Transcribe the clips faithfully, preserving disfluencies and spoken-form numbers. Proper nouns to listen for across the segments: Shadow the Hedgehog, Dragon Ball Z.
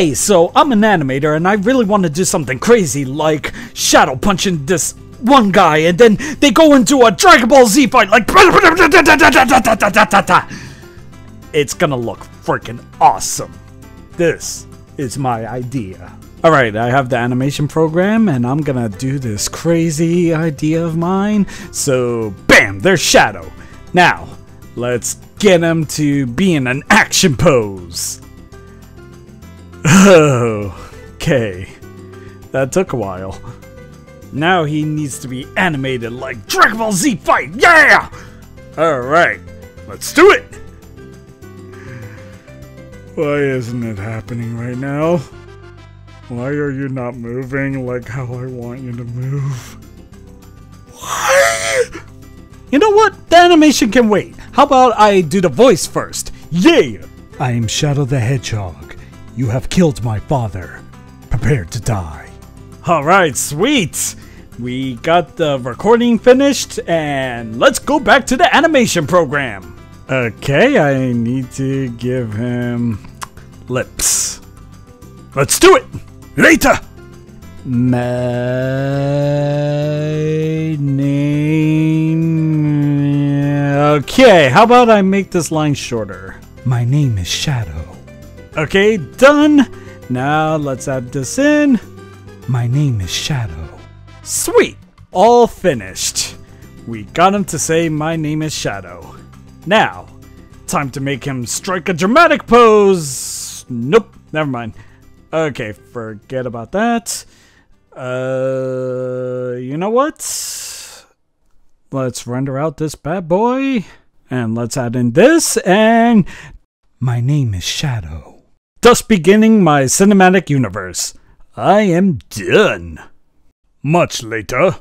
Hey, so I'm an animator and I really want to do something crazy like shadow punching this one guy and then they go into a Dragon Ball Z fight like... It's gonna look freaking awesome. This is my idea. Alright, I have the animation program and I'm gonna do this crazy idea of mine. So, bam, there's Shadow. Now, let's get him to be in an action pose. Oh, okay. That took a while. Now he needs to be animated like Dragon Ball Z fight, yeah! Alright, let's do it! Why isn't it happening right now? Why are you not moving like how I want you to move? What? You know what? The animation can wait. How about I do the voice first? Yeah! I am Shadow the Hedgehog. You have killed my father. Prepare to die. Alright, sweet! We got the recording finished and let's go back to the animation program. Okay, I need to give him lips. Let's do it! Later! My name... Okay, how about I make this line shorter? My name is Shadow. Okay, done! Now let's add this in. My name is Shadow. Sweet! All finished. We got him to say, my name is Shadow. Now, time to make him strike a dramatic pose! Nope, never mind. Okay, forget about that. Uh, you know what? Let's render out this bad boy. And let's add in this, and... My name is Shadow. Thus beginning my cinematic universe. I am done. Much later.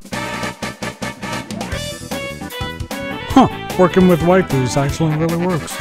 Huh, working with waifus actually really works.